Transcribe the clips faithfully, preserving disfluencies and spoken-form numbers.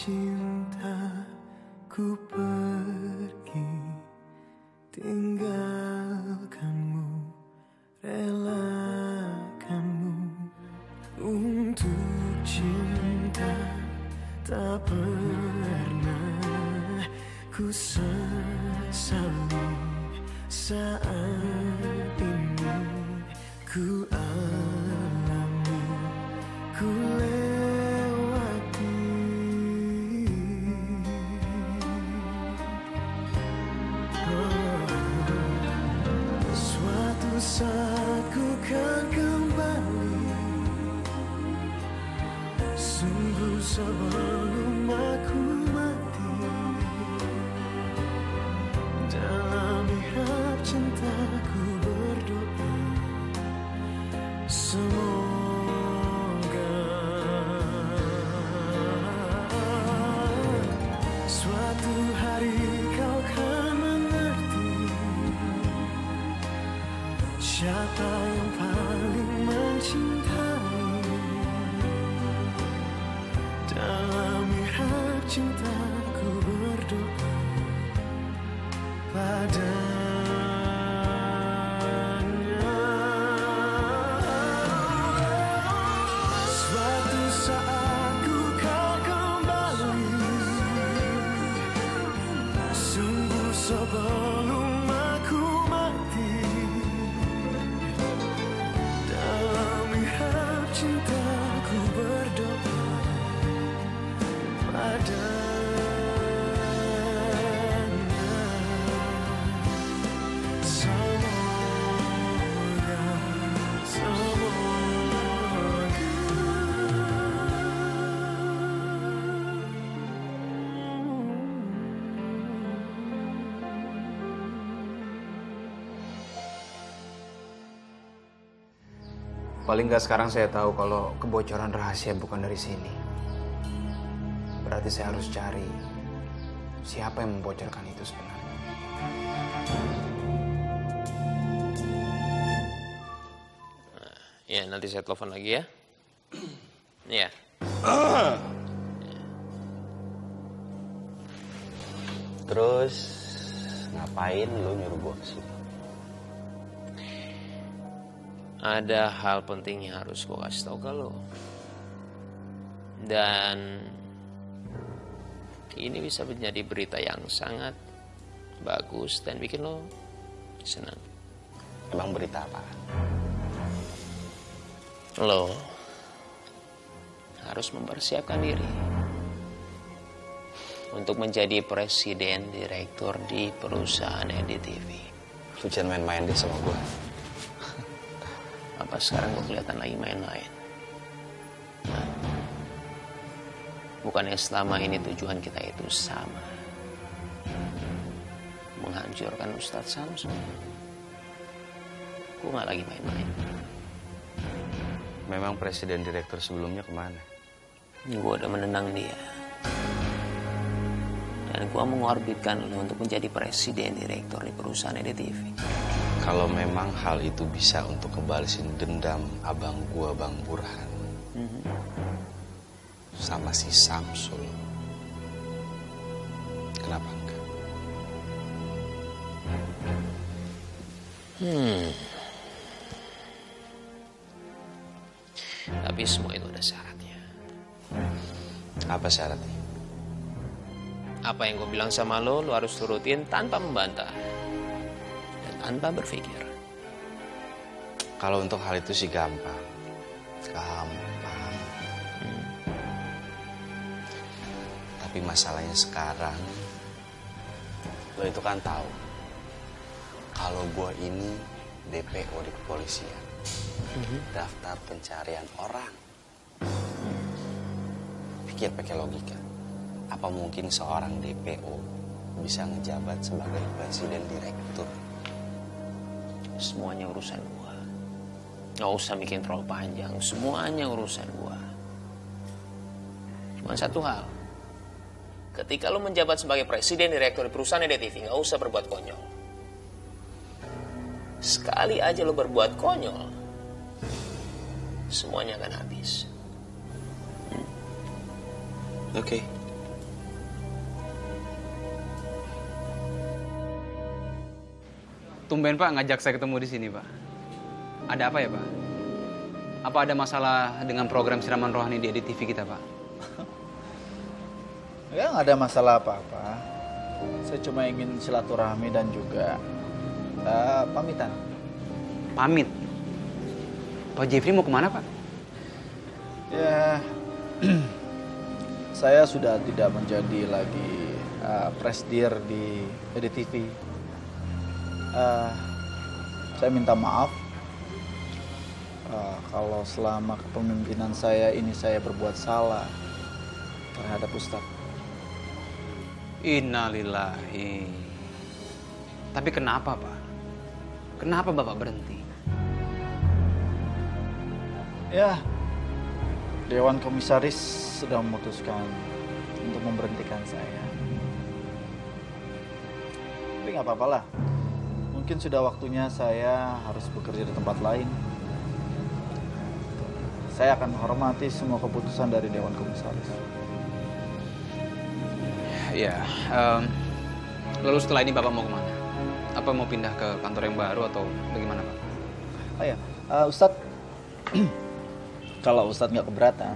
cinta ku pergi, tinggalkanmu, relakanmu untuk cinta. Tak pernah ku sesali saat ini ku alami, ku lewati. Oh, suatu saat ku kan kembali, sungguh sebelum aku mati, dalam ihab cintaku berdoa, semoga suatu hari kau kan mengerti siapa yang paling mencintai. Dalam ihab cintaku berdoa padanya. Suatu saat ku kan kembali, sungguh sebelum aku mati, dalam ihab cintaku berdoa padanya. Semoga, semoga. Paling nggak sekarang saya tahu kalau kebocoran rahasia bukan dari sini. Berarti saya harus cari siapa yang membocorkan itu sebenarnya. Nah, ya, nanti saya telepon lagi ya. Ya. Ah. Ya. Terus ngapain lo nyuruh gue kesini? Ada hal penting yang harus gue kasih tau ke lo. Dan ini bisa menjadi berita yang sangat bagus dan bikin lo senang. Emang berita apa? Lo harus mempersiapkan diri untuk menjadi presiden direktur di perusahaan E D U T V. Lu jangan main-main deh sama gue. Apa sekarang gue kelihatan lagi main-main? Nah, bukannya selama ini tujuan kita itu sama, menghancurkan Ustadz Samsul. Gue gak lagi main-main. Memang presiden direktur sebelumnya kemana? Gue udah menendang dia. Dan gue mengorbitkan lo untuk menjadi presiden direktur di perusahaan E D U T V. Kalau memang hal itu bisa untuk ngebalesin dendam abang gue, Bang Burhan, mm-hmm, sama si Samsul, kenapa enggak? Hmm. Tapi semua itu ada syaratnya. Apa syaratnya? Apa yang gue bilang sama lo, lo harus turutin tanpa membantah dan tanpa berpikir. Kalau untuk hal itu sih gampang, gampang. Tapi masalahnya sekarang, lo itu kan tahu kalau gue ini D P O di kepolisian, mm-hmm, daftar pencarian orang. Pikir pakai logika, apa mungkin seorang D P O bisa ngejabat sebagai presiden direktur? Semuanya urusan gue, nggak usah bikin terlalu panjang. Semuanya urusan gue. Cuma satu hal. Ketika lo menjabat sebagai presiden direktur di perusahaan E D U T V, nggak usah berbuat konyol. Sekali aja lo berbuat konyol, semuanya akan habis. Hmm? Oke, okay. Tumben Pak ngajak saya ketemu di sini Pak. Ada apa ya Pak? Apa ada masalah dengan program siraman rohani di E D U T V kita Pak? Ya nggak ada masalah apa-apa. Saya cuma ingin silaturahmi dan juga uh, pamitan. Pamit? Pak Jefri mau kemana Pak? Ya, saya sudah tidak menjadi lagi uh, presdir di E D U T V. Uh, saya minta maaf uh, kalau selama kepemimpinan saya ini saya berbuat salah terhadap Ustadz. Innalillahi. Tapi kenapa Pak? Kenapa Bapak berhenti? Ya, Dewan Komisaris sudah memutuskan untuk memberhentikan saya. Tapi nggak apa-apalah. Mungkin sudah waktunya saya harus bekerja di tempat lain. Saya akan menghormati semua keputusan dari Dewan Komisaris. Ya, um, lalu setelah ini Bapak mau kemana? Apa mau pindah ke kantor yang baru atau bagaimana Pak? Oh ya, uh, Ustadz, kalau Ustadz nggak keberatan,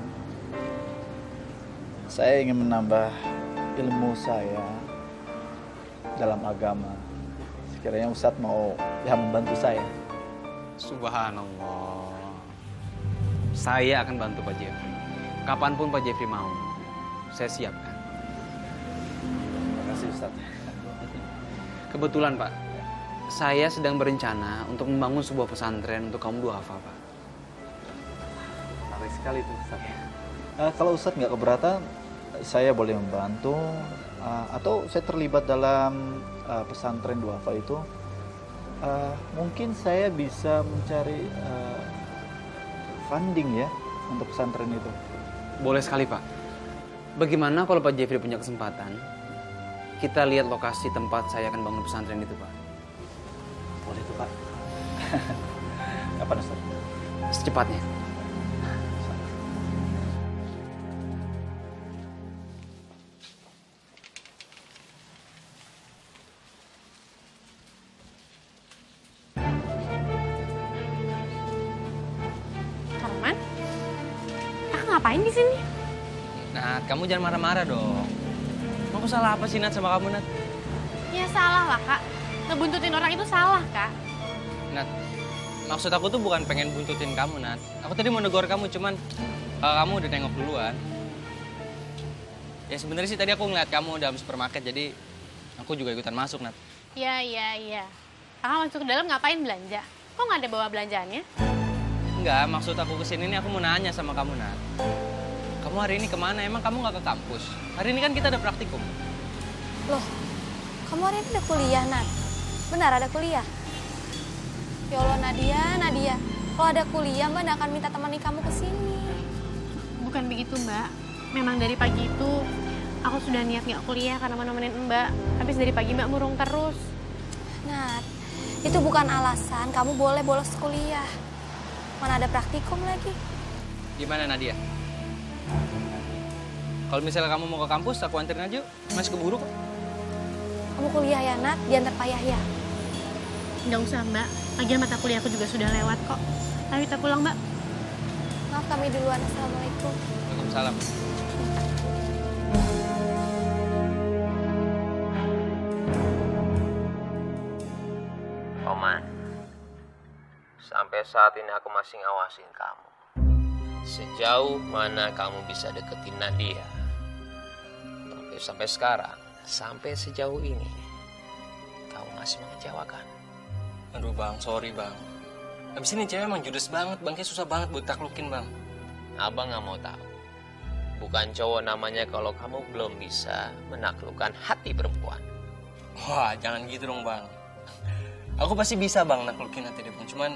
saya ingin menambah ilmu saya dalam agama. Kiranya Ustadz mau ya membantu saya. Subhanallah. Saya akan bantu Pak Jefri. Kapanpun Pak Jefri mau, saya siapkan. Terima kasih Ustadz. Kebetulan Pak, saya sedang berencana untuk membangun sebuah pesantren untuk kaum duafa Pak. Menarik sekali itu Ustadz. Ya. Nah, kalau Ustadz nggak keberatan, saya boleh membantu. Uh, atau saya terlibat dalam uh, pesantren duafa itu, uh, mungkin saya bisa mencari uh, funding ya untuk pesantren itu. Boleh sekali Pak. Bagaimana kalau Pak Jefri punya kesempatan, kita lihat lokasi tempat saya akan bangun pesantren itu Pak? Boleh itu Pak. Kapan Ustaz? Secepatnya. Ngapain di sini? Nah, kamu jangan marah-marah dong. Aku salah apa sih Nat sama kamu Nat? Ya salah lah Kak. Ngebuntutin orang itu salah Kak. Nat, maksud aku tuh bukan pengen buntutin kamu Nat. Aku tadi mau negor kamu cuman uh, kamu udah nengok duluan. Ya sebenarnya sih tadi aku ngeliat kamu dalam supermarket jadi aku juga ikutan masuk Nat. Ya ya ya. Kakak masuk ke dalam ngapain belanja? Kok nggak ada bawa belanjaannya? Enggak, maksud aku kesini ini aku mau nanya sama kamu, Nat. Kamu hari ini kemana? Emang kamu nggak ke kampus? Hari ini kan kita ada praktikum. Loh, kamu hari ini ada kuliah, Nat? Benar ada kuliah? Ya Allah, Nadia, Nadia. Kalau ada kuliah, Mbak nggak akan minta temani kamu ke sini. Bukan begitu, Mbak. Memang dari pagi itu aku sudah niat nggak kuliah karena mau nemenin Mbak. Habis dari pagi Mbak murung terus. Nat, itu bukan alasan kamu boleh bolos kuliah. Mana ada praktikum lagi. Gimana Nadia? Kalau misalnya kamu mau ke kampus, aku anterin aja. Masih keburu kok. Kamu kuliah ya, Nat? Diantar payah ya? Nggak usah, Mbak. Lagian mata kuliah aku juga sudah lewat kok. Ayo kita pulang, Mbak. Maaf kami duluan. Assalamualaikum. Waalaikumsalam. Oma. Sampai saat ini aku masih ngawasin kamu. Sejauh mana kamu bisa deketin Nadia? Tapi sampai sekarang, sampai sejauh ini, kamu masih mengecewakan. Aduh bang, sorry bang. Abis ini cewek emang judes banget, bang. Kayak susah banget buat taklukin bang. Abang nggak mau tahu. Bukan cowok namanya kalau kamu belum bisa menaklukkan hati perempuan. Wah, jangan gitu dong bang. Aku pasti bisa bang naklukin hati dia bang. Cuman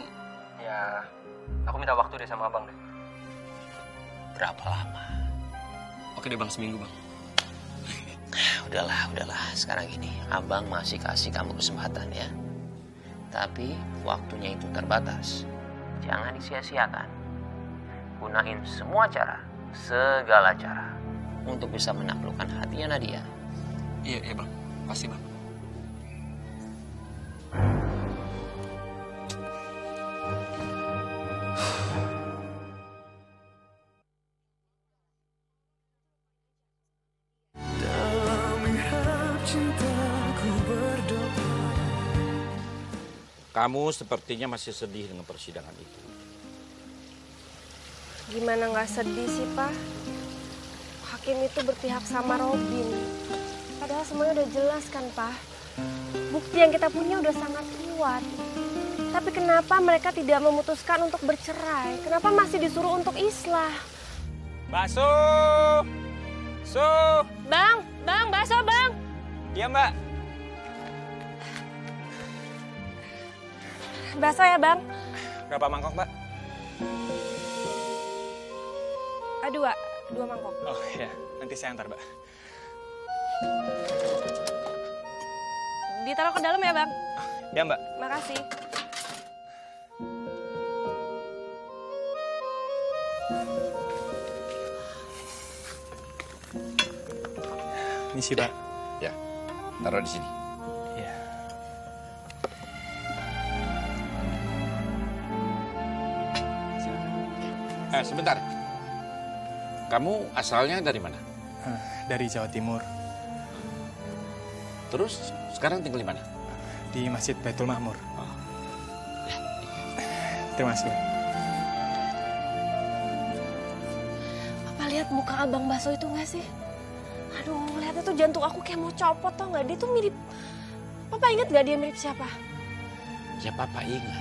ya, aku minta waktu deh sama abang deh. Berapa lama? Oke deh bang, seminggu bang. Udahlah, udahlah. Sekarang gini, abang masih kasih kamu kesempatan ya. Tapi waktunya itu terbatas. Jangan disia-siakan. Gunain semua cara, segala cara untuk bisa menaklukkan hatinya Nadia. Iya, iya bang. Pasti bang. Kamu sepertinya masih sedih dengan persidangan itu. Gimana nggak sedih sih, Pak? Hakim itu berpihak sama Robin. Padahal semuanya udah jelas kan, Pak? Bukti yang kita punya udah sangat kuat. Tapi kenapa mereka tidak memutuskan untuk bercerai? Kenapa masih disuruh untuk islah? Bakso! So! Bang! Bang! Bakso, Bang! Iya, Mbak. Bakso ya, Bang? Berapa mangkok, Mbak? Ah, dua. Dua mangkok. Oh, iya. Nanti saya antar, Mbak. Ditaruh ke dalam ya, Bang? Ya, Mbak. Makasih. Ini sih, Pak. Ya, taruh di sini. Ya. Eh, sebentar. Kamu asalnya dari mana? Dari Jawa Timur. Terus sekarang tinggal di mana? Di Masjid Baitul Mahmur. Oh. Ya. Terima kasih. Papa lihat muka Abang Baso itu nggak sih? Aduh, lihatnya tuh jantung aku kayak mau copot, tau nggak? Dia tuh mirip... Papa ingat nggak dia mirip siapa? Ya, Papa ingat.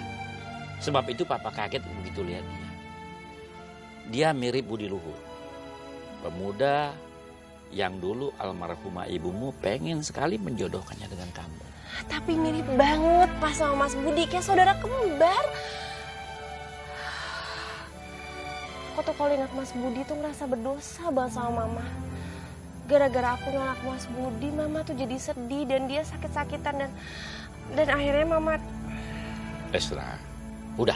Sebab itu Papa kaget begitu lihat dia. Dia mirip Budi Luhur. Pemuda yang dulu almarhumah ibumu pengen sekali menjodohkannya dengan kamu. Tapi mirip banget pas sama Mas Budi, kayak saudara kembar. Aku tuh kalau ingat Mas Budi tuh ngerasa berdosa banget sama Mama. Gara-gara aku nolak Mas Budi, Mama tuh jadi sedih dan dia sakit-sakitan dan dan akhirnya Mama... Esra, udah.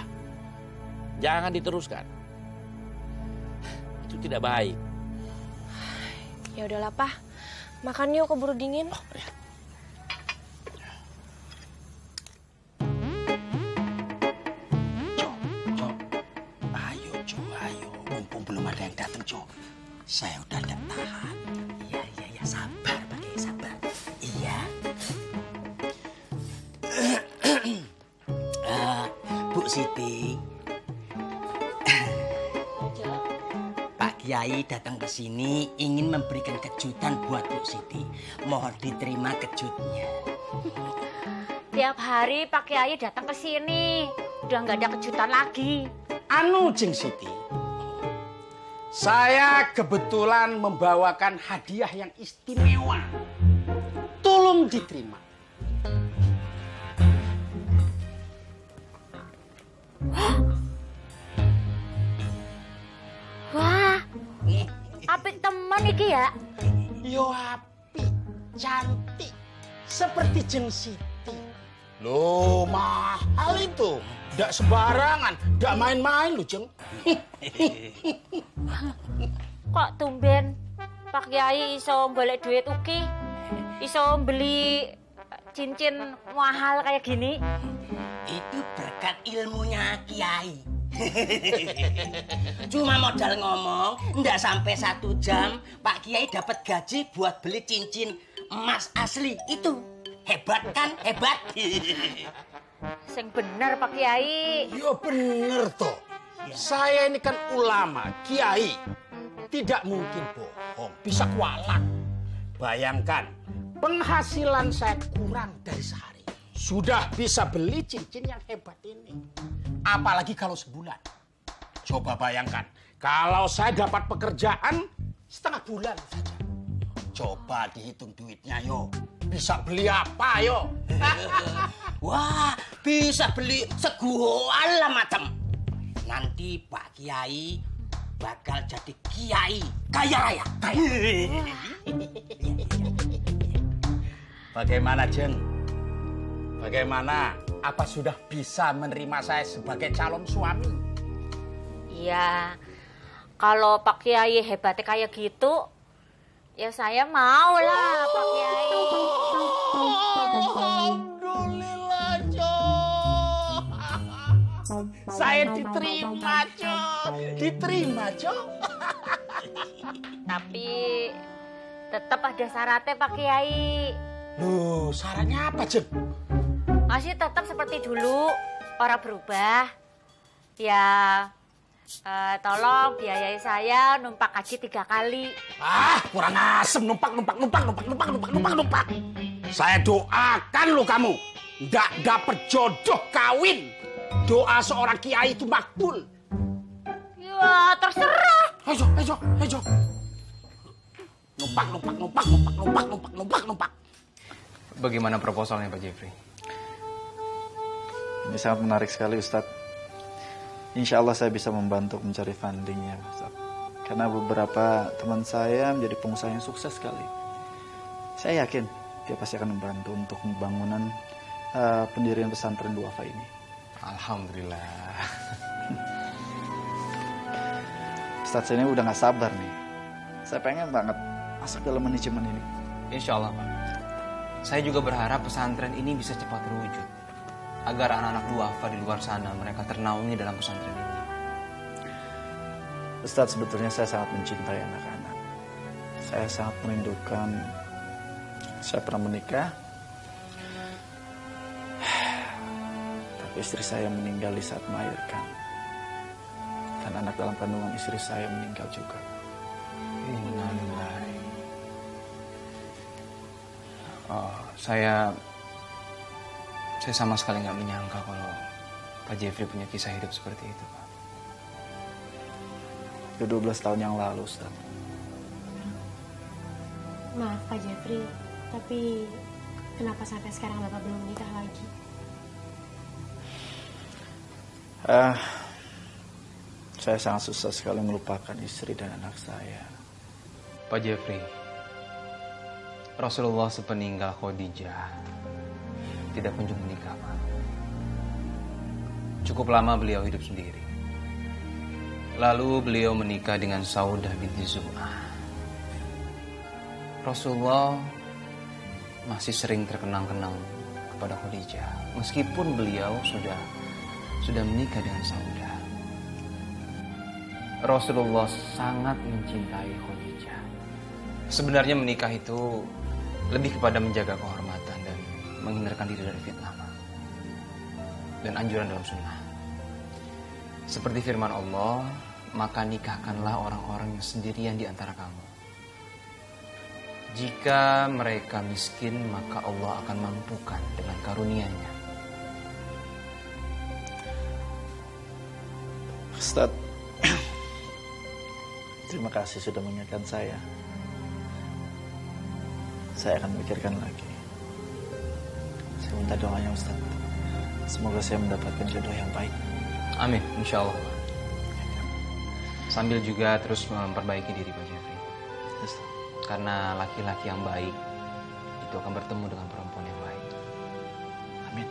Jangan diteruskan. Itu tidak baik. Ya udahlah, Pak. Makan yuk, keburu dingin. Oh, ya. Jo, Jo. Ayo, Jo, ayo. Mumpung belum ada yang datang, Jo. Saya udah tidak tahan. Iya, iya, iya. Sabar, Pak Kyai, sabar. Iya. uh, Bu Siti. Kyai datang ke sini ingin memberikan kejutan buat Bu Siti. Mohon diterima kejutnya. Tiap hari Pak Kyai datang ke sini, udah nggak ada kejutan lagi. Anu, Jeng Siti, saya kebetulan membawakan hadiah yang istimewa. Tolong diterima. Apik teman iki ya? Yo apik, cantik, seperti Jeng Siti. Loh, mahal itu. Ndak sembarangan, ndak main-main lu, Jeng. Kok tumben Pak Kyai iso golek duit uki, iso beli cincin mahal kayak gini? Itu berkat ilmunya Kyai. Cuma modal ngomong, ndak sampai satu jam Pak Kyai dapat gaji buat beli cincin emas asli itu. Hebat kan? Hebat. Sing bener Pak Kyai. Yo bener toh. Ya. Saya ini kan ulama, Kyai. Tidak mungkin bohong, bisa kualat. Bayangkan, penghasilan saya kurang dari sehari. Sudah bisa beli cincin yang hebat ini. Apalagi kalau sebulan. Coba bayangkan, kalau saya dapat pekerjaan setengah bulan saja. Coba dihitung duitnya, yo. Bisa beli apa, yo? Wah, bisa beli segala macam. Nanti Pak Kyai bakal jadi Kyai kaya raya. Bagaimana, Jeng? Bagaimana? Apa sudah bisa menerima saya sebagai calon suami? Iya, kalau Pak Kyai hebatnya kayak gitu, ya saya mau lah Pak Kyai. Alhamdulillah, Jo. Saya diterima, Jo. Diterima, Jo. Tapi tetap ada syaratnya Pak Kyai. Loh, syaratnya apa, Jeng? masih tetap seperti dulu, orang berubah. Ya, uh, tolong biayai saya numpak haji tiga kali. Ah, kurang asem, numpak, numpak, numpak, numpak, numpak, numpak, numpak, numpak. Saya doakan lo kamu, nggak dapet jodoh kawin. Doa seorang kiai itu makbul. Ya, terserah. Ayo, ayo, ayo. Numpak, numpak, numpak, numpak, numpak, numpak, numpak, numpak. Bagaimana proposalnya, Pak Jefri? Ini sangat menarik sekali, Ustadz. Insya Allah saya bisa membantu mencari fundingnya, Ustadz. Karena beberapa teman saya menjadi pengusaha yang sukses sekali. Saya yakin dia pasti akan membantu untuk pembangunan uh, pendirian pesantren duafa ini. Alhamdulillah. Ustadz, saya ini udah gak sabar nih. Saya pengen banget masuk dalam manajemen ini. Insya Allah, Pak. Saya juga berharap pesantren ini bisa cepat terwujud, agar anak-anak duafa di luar sana mereka ternaungi dalam pesantren ini. Ustadz, sebetulnya saya sangat mencintai anak-anak. Saya sangat merindukan. Saya pernah menikah, tapi istri saya meninggal di saat melahirkan, dan anak dalam kandungan istri saya meninggal juga. Innalillahi. Oh, saya Saya sama sekali nggak menyangka kalau Pak Jefri punya kisah hidup seperti itu, Pak. Itu dua belas tahun yang lalu, Ustaz. Maaf, Pak Jefri, tapi kenapa sampai sekarang Bapak belum nikah lagi? Uh, saya sangat susah sekali melupakan istri dan anak saya. Pak Jefri, Rasulullah sepeninggal Khadijah tidak kunjung menikah, Pak. Cukup lama beliau hidup sendiri. Lalu beliau menikah dengan Saudah binti Zum'ah. Rasulullah masih sering terkenang-kenang kepada Khadijah, meskipun beliau sudah sudah menikah dengan Saudah. Rasulullah sangat mencintai Khadijah. Sebenarnya menikah itu lebih kepada menjaga kehormatan dan menghindarkan diri dari fitnah, Pak, dan anjuran dalam sunnah. Seperti firman Allah, maka nikahkanlah orang-orang yang sendirian di antara kamu. Jika mereka miskin, maka Allah akan mampukan dengan karunia-Nya. Ustadz, terima kasih sudah mengingatkan saya. Saya akan pikirkan lagi. Saya minta doanya, Ustaz. Semoga saya mendapatkan jodoh yang baik. Amin, insya Allah. Sambil juga terus memperbaiki diri, Pak Jefri. Ustaz. Karena laki-laki yang baik itu akan bertemu dengan perempuan yang baik. Amin.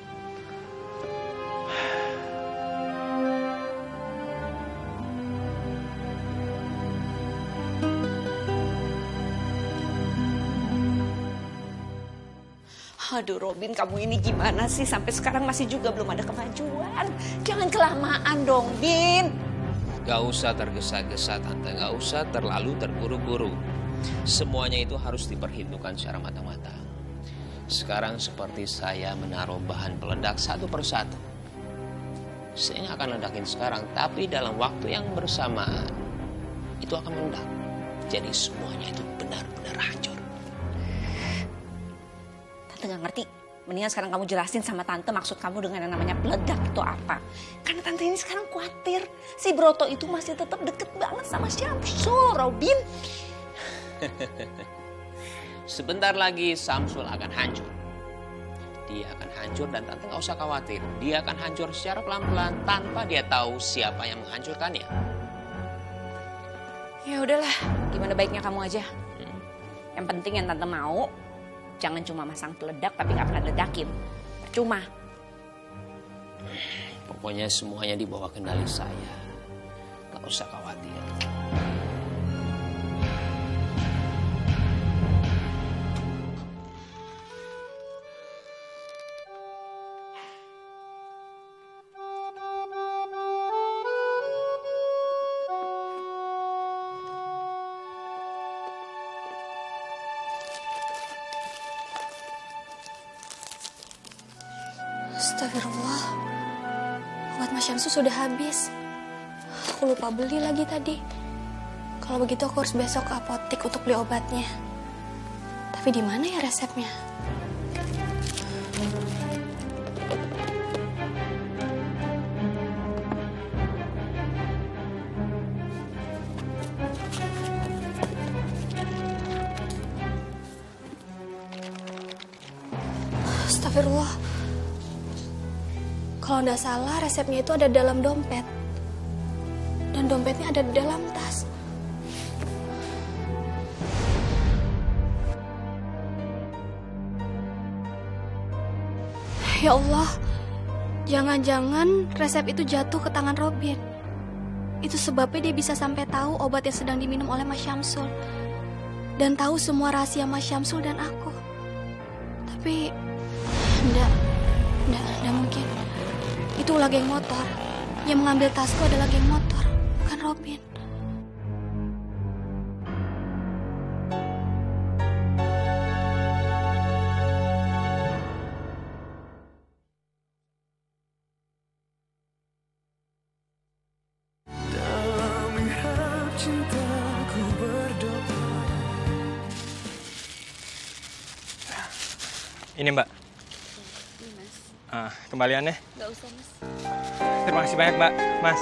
Aduh, Robin, kamu ini gimana sih? Sampai sekarang masih juga belum ada kemajuan. Jangan kelamaan dong, Bin. Gak usah tergesa-gesa, Tante. Gak usah terlalu terburu-buru. Semuanya itu harus diperhitungkan secara matang-matang. Sekarang seperti saya menaruh bahan peledak satu persatu. Saya nggak akan ledakin sekarang, tapi dalam waktu yang bersamaan itu akan meledak. Jadi semuanya itu benar-benar hancur. Tante gak ngerti, mendingan sekarang kamu jelasin sama Tante maksud kamu dengan yang namanya peledak itu apa. Karena Tante ini sekarang khawatir, si Broto itu masih tetap deket banget sama Syamsul, Robin. Sebentar lagi Syamsul akan hancur. Dia akan hancur dan Tante gak usah khawatir. Dia akan hancur secara pelan-pelan tanpa dia tahu siapa yang menghancurkannya. Ya udahlah, gimana baiknya kamu aja. Hmm. Yang penting yang Tante mau, jangan cuma masang peledak tapi nggak pernah ledakin. Percuma. Pokoknya semuanya di bawah kendali saya. Nggak usah khawatir. Astagfirullah. Obat Mas Syamsul sudah habis. Aku lupa beli lagi tadi. Kalau begitu aku harus besok ke apotek untuk beli obatnya. Tapi di mana ya resepnya? Astagfirullah. Kalau nggak salah resepnya itu ada dalam dompet. Dan dompetnya ada di dalam tas. Ya Allah, jangan-jangan resep itu jatuh ke tangan Robin. Itu sebabnya dia bisa sampai tahu obat yang sedang diminum oleh Mas Syamsul. Dan tahu semua rahasia Mas Syamsul dan aku. Tapi... Enggak, enggak, enggak mungkin. Itu ulah geng motor. Yang mengambil tasku adalah geng motor, bukan Robin. Ini Mbak. Ah, kembaliannya? Nggak usah, Mas. Terima kasih banyak, Mbak. Mas.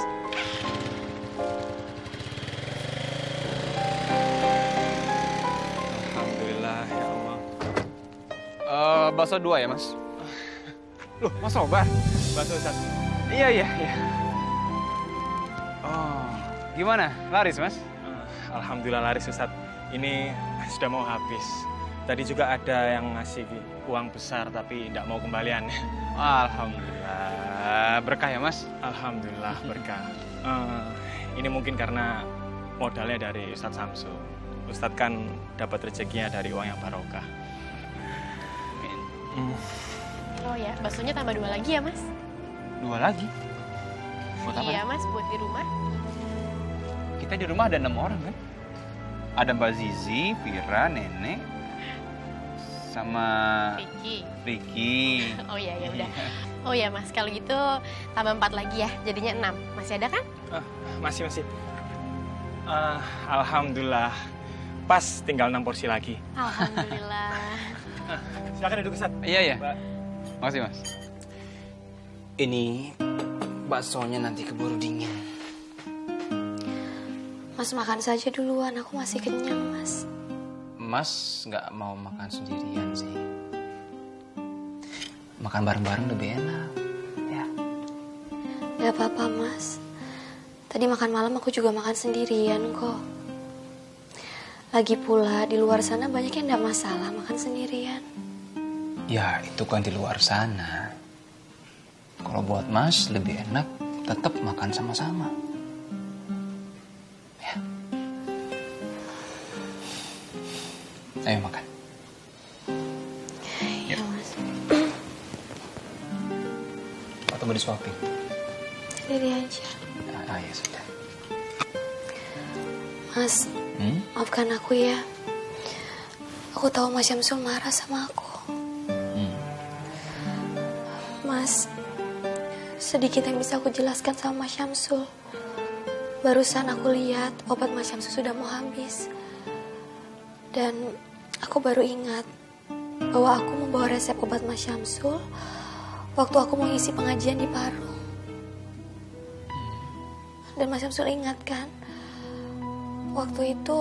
Alhamdulillah, ya Allah. Uh, bakso dua ya, Mas? Loh, Mas Sobar? Bakso satu. Iya, iya, iya. Oh, gimana? Laris, Mas? Uh, Alhamdulillah laris, Ustadz. Ini sudah mau habis. Tadi juga ada yang ngasih uang besar, tapi tidak mau kembaliannya. Alhamdulillah. Berkah ya, Mas? Alhamdulillah, berkah. Uh, ini mungkin karena modalnya dari Ustadz Samsul. Ustadz kan dapat rezekinya dari uang yang barokah. Amin. Mm. Oh ya, baksonya tambah dua lagi ya, Mas? Dua lagi? Buat iya, apa? Mas, buat di rumah. Kita di rumah ada enam orang, kan? Ada Mbak Zizi, Pira, Nenek, sama Ricky. Ricky. Oh iya, ya udah. Oh ya Mas, kalau gitu tambah empat lagi ya, jadinya enam. Masih ada kan? Uh, masih masih. Uh, Alhamdulillah, pas tinggal enam porsi lagi. Alhamdulillah. uh, silakan duduk Ustaz. Iya ya. Makasih Mas. Ini baksonya nanti keburu dingin. Mas makan saja duluan, aku masih kenyang Mas. Mas nggak mau makan sendirian sih. Makan bareng-bareng lebih enak, ya. Nggak apa-apa, Mas. Tadi makan malam aku juga makan sendirian kok. Lagi pula di luar sana banyak yang nggak masalah makan sendirian. Ya, itu kan di luar sana. Kalau buat Mas lebih enak tetap makan sama-sama. Ayo makan. Ya, Mas. Atau mau disuapin? Sendiri aja. Ah, ya sudah. Mas, hmm? maafkan aku ya. Aku tahu Mas Syamsul marah sama aku. Hmm. Mas, sedikit yang bisa aku jelaskan sama Mas Syamsul. Barusan aku lihat obat Mas Syamsul sudah mau habis. Dan... aku baru ingat bahwa aku membawa resep obat Mas Syamsul waktu aku mengisi pengajian di Parung. Dan Mas Syamsul ingatkan, waktu itu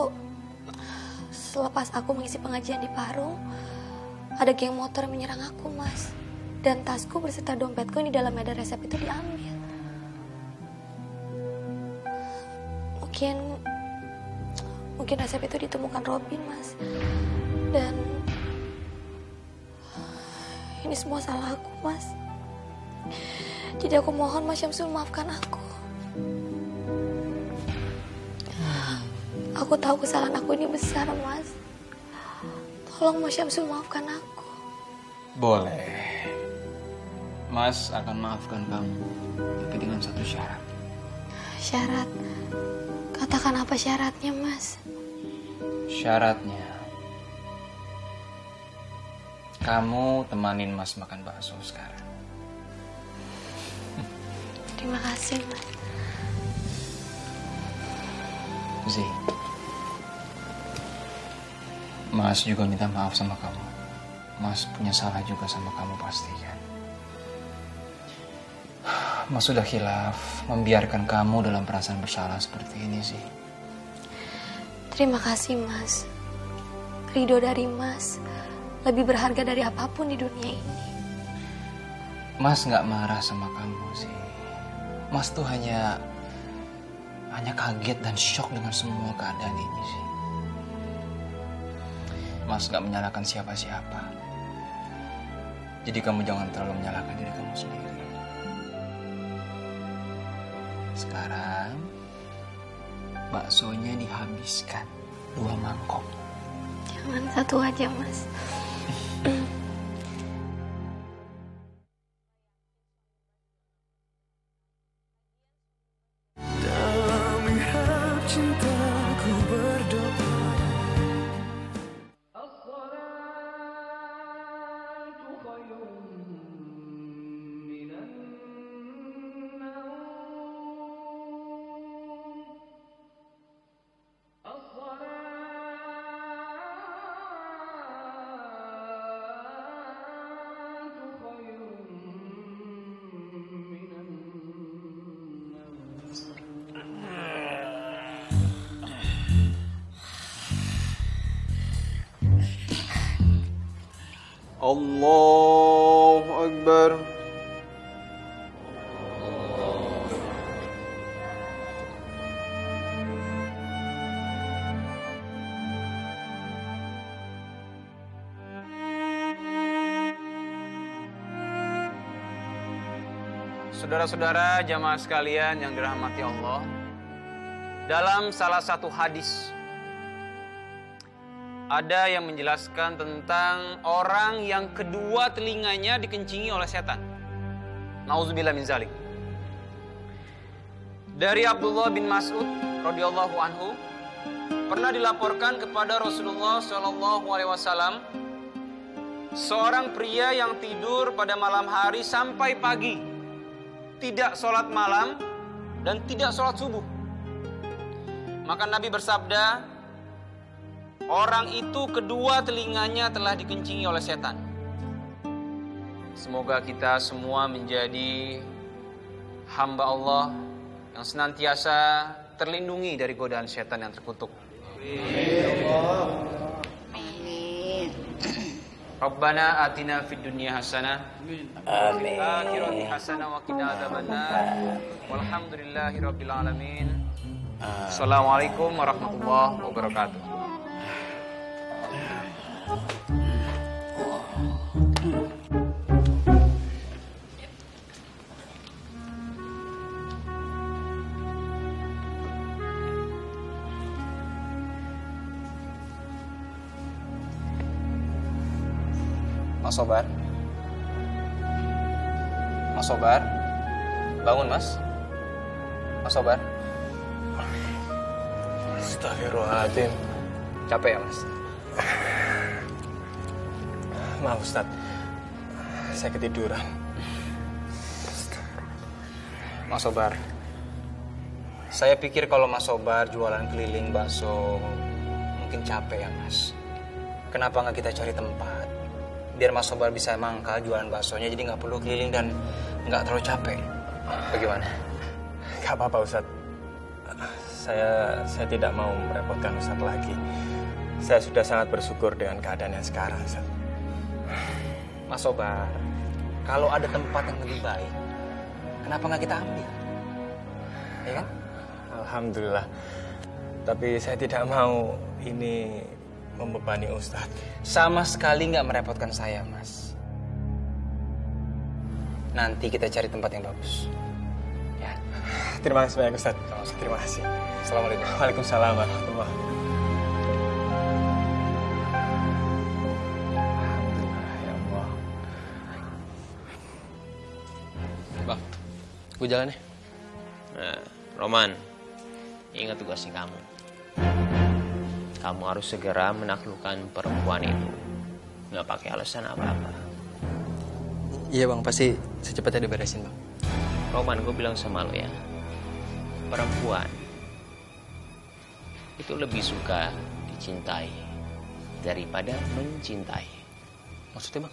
selepas aku mengisi pengajian di Parung, ada geng motor menyerang aku, Mas. Dan tasku berserta dompetku yang di dalam ada resep itu diambil. Mungkin, mungkin resep itu ditemukan Robin, Mas. Dan ini semua salah aku, Mas. Jadi aku mohon Mas Syamsul maafkan aku. Aku tahu kesalahan aku ini besar, Mas. Tolong Mas Syamsul maafkan aku. Boleh. Mas akan maafkan kamu, tapi dengan satu syarat. Syarat? Katakan apa syaratnya, Mas? Syaratnya, kamu temanin Mas makan bakso sekarang. Terima kasih, Mas. Zee, Mas juga minta maaf sama kamu. Mas punya salah juga sama kamu pasti, kan? Mas sudah khilaf membiarkan kamu dalam perasaan bersalah seperti ini, Zee. Terima kasih, Mas. Ridho dari Mas lebih berharga dari apapun di dunia ini. Mas nggak marah sama kamu, Zee. Mas tuh hanya hanya kaget dan shock dengan semua keadaan ini, Zee. Mas gak menyalahkan siapa-siapa. Jadi kamu jangan terlalu menyalahkan diri kamu sendiri. Sekarang baksonya dihabiskan dua mangkok. Jangan satu aja, Mas. Allahu Akbar. Saudara-saudara jamaah sekalian yang dirahmati Allah, dalam salah satu hadis ada yang menjelaskan tentang orang yang kedua telinganya dikencingi oleh setan. Nauzubillah min zalik. Dari Abdullah bin Mas'ud radhiyallahu anhu, pernah dilaporkan kepada Rasulullah shallallahu alaihi wasallam seorang pria yang tidur pada malam hari sampai pagi, tidak sholat malam dan tidak sholat subuh. Maka Nabi bersabda, orang itu kedua telinganya telah dikencingi oleh setan. Semoga kita semua menjadi hamba Allah yang senantiasa terlindungi dari godaan setan yang terkutuk. Amin. Rabbana atina fid dunya hasanah. Amin. Akhirati hasanah wa qina adzabannar. Walhamdulillahi rabbil alamin. Assalamualaikum warahmatullahi wabarakatuh. Mas Sobar, Mas Sobar, bangun Mas, Mas Sobar. Astagfirullahaladzim. Capek ya Mas? Maaf Ustadz, saya ketiduran. Mas Sobar, saya pikir kalau Mas Sobar jualan keliling bakso mungkin capek ya Mas. Kenapa nggak kita cari tempat biar Mas Sobar bisa mangkal jualan baksonya, jadi nggak perlu keliling dan nggak terlalu capek. Bagaimana? Nggak apa-apa Ustadz. Saya saya tidak mau merepotkan Ustadz lagi. Saya sudah sangat bersyukur dengan keadaan yang sekarang Ustadz. Mas Sobar, kalau ada tempat yang lebih baik, kenapa nggak kita ambil? Ya kan? Alhamdulillah. Tapi saya tidak mau ini membebani Ustadz. Sama sekali nggak merepotkan saya, Mas. Nanti kita cari tempat yang bagus. Ya. Terima kasih banyak, Ustadz. Terima kasih. Assalamualaikum. Waalaikumsalam warahmatullahi wabarakatuh. Alhamdulillah, ya Allah. Bang, gue jalan ya. Nah, Roman, ingat tugasnya kamu. Kamu harus segera menaklukkan perempuan itu. Nggak pakai alasan apa-apa. Iya bang, pasti secepatnya diberesin bang. Roman, gue bilang sama lo ya, perempuan itu lebih suka dicintai daripada mencintai. Maksudnya bang?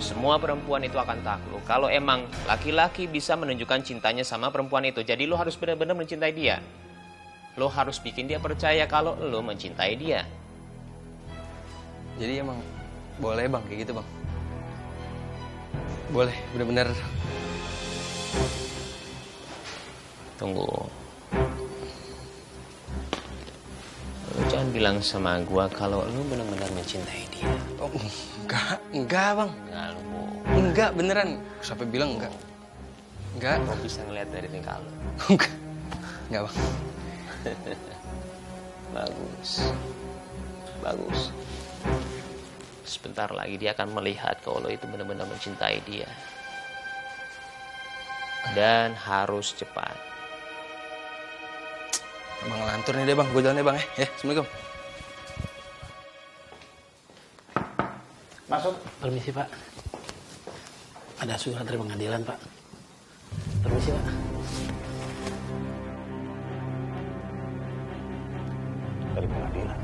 Semua perempuan itu akan takluk kalau emang laki-laki bisa menunjukkan cintanya sama perempuan itu. Jadi lo harus benar-benar mencintai dia. Lo harus bikin dia percaya kalau lo mencintai dia. Jadi emang boleh bang kayak gitu bang? Boleh, benar-benar. Tunggu. Lo jangan bilang sama gua kalau lo benar-benar mencintai dia. Oh, enggak, enggak bang. Enggak, lo enggak beneran. Sampai bilang enggak. Enggak. Lo bisa ngeliat dari tingkah lo. Enggak, enggak bang. Bagus, bagus. Sebentar lagi dia akan melihat kalau lo itu benar-benar mencintai dia. Dan harus cepat. Bang lantur nih deh bang, gue jalan deh bang ya. Ya, assalamualaikum. Masuk. Permisi pak. Ada surat dari pengadilan pak. Permisi pak. Dari pengadilan.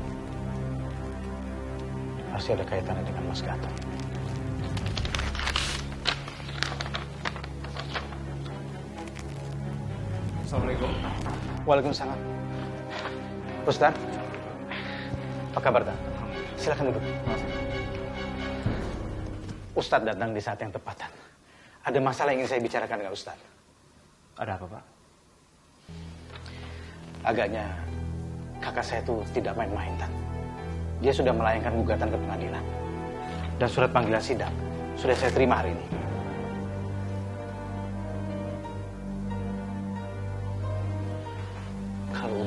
Pasti ada kaitannya dengan Mas Gatot. Assalamualaikum. Waalaikumsalam. Ustaz, apa kabar Tan? Silakan duduk. Ustaz datang di saat yang tepat Tan. Ada masalah yang ingin saya bicarakan dengan Ustaz. Ada apa Pak? Agaknya kakak saya itu tidak main-main Tan. Dia sudah melayangkan gugatan ke pengadilan. Dan surat panggilan sidang sudah saya terima hari ini.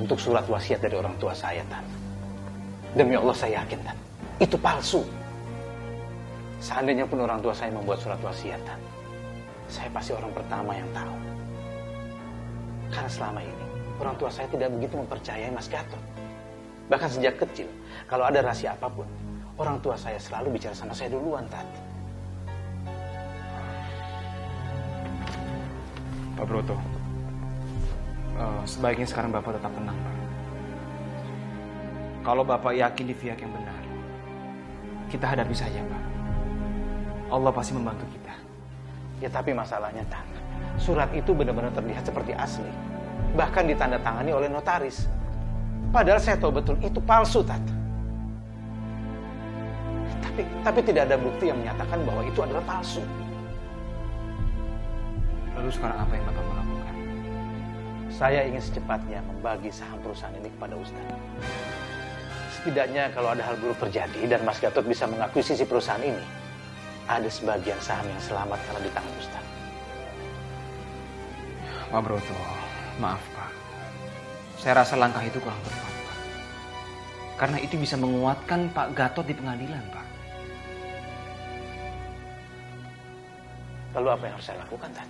Untuk surat wasiat dari orang tua saya, Tan. Demi Allah saya yakin, Tan. Itu palsu. Seandainya pun orang tua saya membuat surat wasiat, Tan. Saya pasti orang pertama yang tahu. Karena selama ini, orang tua saya tidak begitu mempercayai Mas Gatot. Bahkan sejak kecil, kalau ada rahasia apapun, orang tua saya selalu bicara sama saya duluan, Tan. Pak Broto. Uh, sebaiknya sekarang Bapak tetap tenang, Pak. Kalau Bapak yakin di pihak yang benar, kita hadapi saja, Pak. Allah pasti membantu kita. Ya, tapi masalahnya, Tan, surat itu benar-benar terlihat seperti asli. Bahkan ditandatangani oleh notaris. Padahal saya tahu betul itu palsu, Tan. Tapi, tapi tidak ada bukti yang menyatakan bahwa itu adalah palsu. Lalu sekarang apa yang Bapak mau lakukan? Saya ingin secepatnya membagi saham perusahaan ini kepada Ustaz. Setidaknya kalau ada hal buruk terjadi dan Mas Gatot bisa mengakuisisi perusahaan ini, ada sebagian saham yang selamat karena di tangan Ustaz. Pak Broto, maaf Pak. Saya rasa langkah itu kurang tepat, Pak. Karena itu bisa menguatkan Pak Gatot di pengadilan, Pak. Lalu apa yang harus saya lakukan, Tan?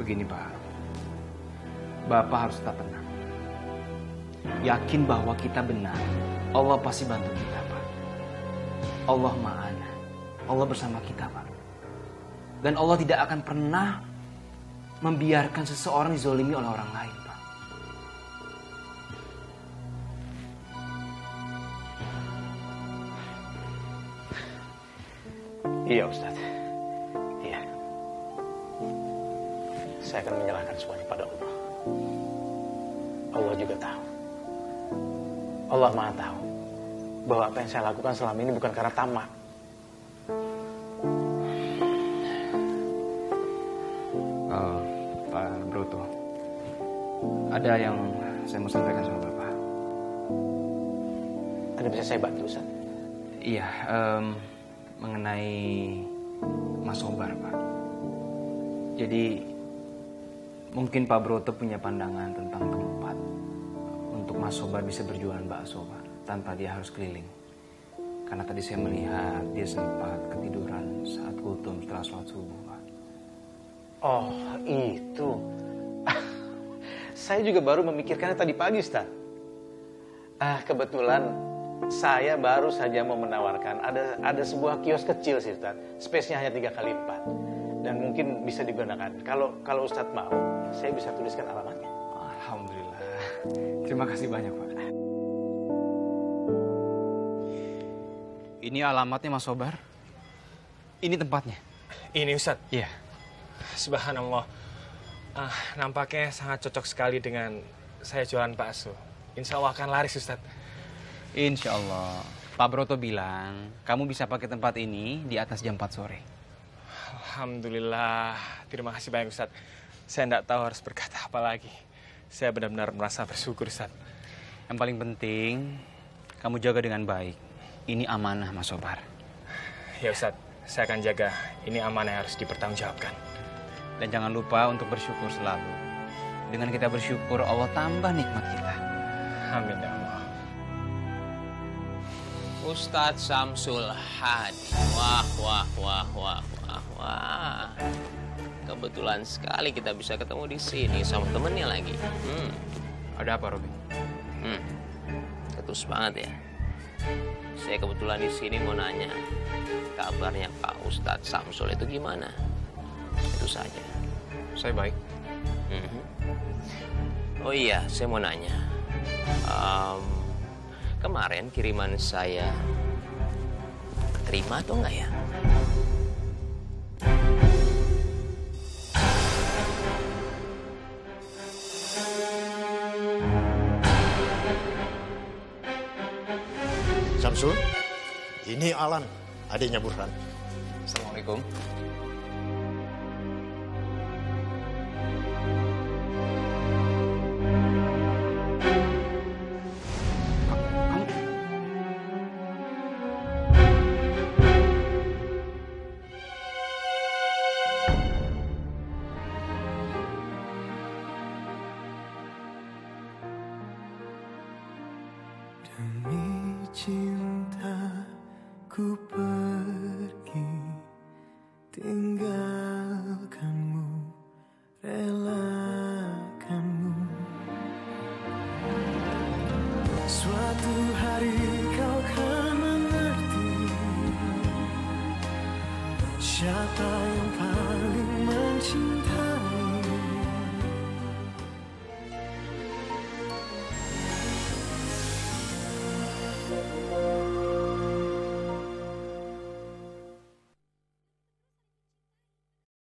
Begini, Pak. Bapak harus tetap tenang. Yakin bahwa kita benar. Allah pasti bantu kita, Pak. Allah ma'ana. Allah bersama kita, Pak. Dan Allah tidak akan pernah membiarkan seseorang dizolimi oleh orang lain, Pak. Iya, Ustaz. Iya. Saya akan menyerahkan semuanya pada Allah. Allah juga tahu. Allah Maha tahu bahwa apa yang saya lakukan selama ini bukan karena tamak. Uh, Pak Broto, ada yang saya mau sampaikan sama Bapak. Ada bisa saya bantu, Ustaz? Iya, um, mengenai Mas Sobar, Pak. Jadi mungkin Pak Broto punya pandangan tentang tempat untuk Mas Sobar bisa berjualan bakso, Pak, tanpa dia harus keliling. Karena tadi saya melihat dia sempat ketiduran saat kultum setelah sholat subuh, Pak. Oh, itu. Saya juga baru memikirkannya tadi pagi, Ustaz. Ah, kebetulan saya baru saja mau menawarkan ada ada sebuah kios kecil, Ustaz. Space-nya hanya tiga kali empat. dan mungkin bisa digunakan. Kalau kalau Ustadz mau, saya bisa tuliskan alamatnya. Alhamdulillah. Terima kasih banyak, Pak. Ini alamatnya, Mas Sobar. Ini tempatnya. Ini, Ustadz? Iya. Subhanallah. Ah, nampaknya sangat cocok sekali dengan saya jualan bakso. Insya Allah akan laris, Ustadz. Insya Allah. Pak Broto bilang, kamu bisa pakai tempat ini di atas jam empat sore. Alhamdulillah. Terima kasih banyak, Ustadz. Saya tidak tahu harus berkata apa lagi. Saya benar-benar merasa bersyukur, Ustadz. Yang paling penting, kamu jaga dengan baik. Ini amanah, Mas Sobar. Ya, Ustadz. Saya akan jaga. Ini amanah yang harus dipertanggungjawabkan. Dan jangan lupa untuk bersyukur selalu. Dengan kita bersyukur, Allah tambah nikmat kita. Amin ya Allah. Ustadz Samsul Hadi. Wah, wah, wah, wah, wah, wah. Kebetulan sekali kita bisa ketemu di sini sama temennya lagi. Hmm. Ada apa, Robin? Hmm. Ketus banget ya. Saya kebetulan di sini mau nanya. Kabarnya Pak Ustadz Samsul itu gimana? Itu saja. Saya baik. Mm-hmm. Oh iya, saya mau nanya. Um, kemarin kiriman saya terima atau enggak ya? Samsul, ini Alan. Adiknya Burhan. Assalamualaikum. Siapa yang